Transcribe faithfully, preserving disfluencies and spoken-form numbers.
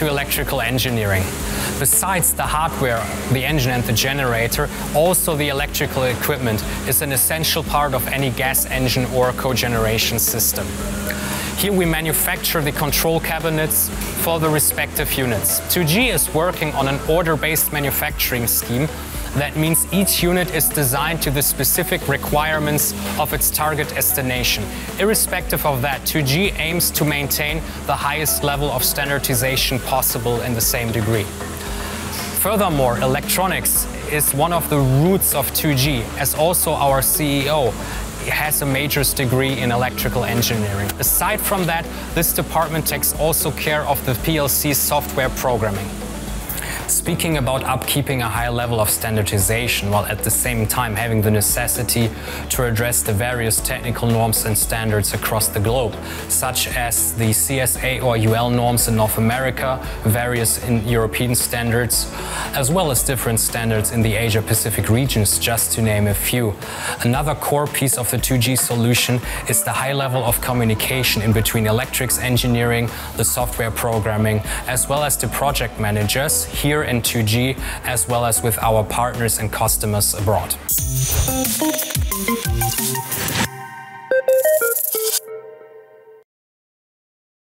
into electrical engineering. Besides the hardware, the engine and the generator, also the electrical equipment is an essential part of any gas engine or cogeneration system. Here we manufacture the control cabinets for the respective units. two G is working on an order-based manufacturing scheme. That means each unit is designed to the specific requirements of its target destination. Irrespective of that, two G aims to maintain the highest level of standardization possible in the same degree. Furthermore, electronics is one of the roots of two G, as also our C E O has a major's degree in electrical engineering. Aside from that, this department takes also care of the P L C software programming. Speaking about upkeeping a high level of standardization while at the same time having the necessity to address the various technical norms and standards across the globe, such as the C S A or U L norms in North America, various in European standards, as well as different standards in the Asia-Pacific regions, just to name a few. Another core piece of the two G solution is the high level of communication in between electrics engineering, the software programming, as well as the project managers here in two G, as well as with our partners and customers abroad.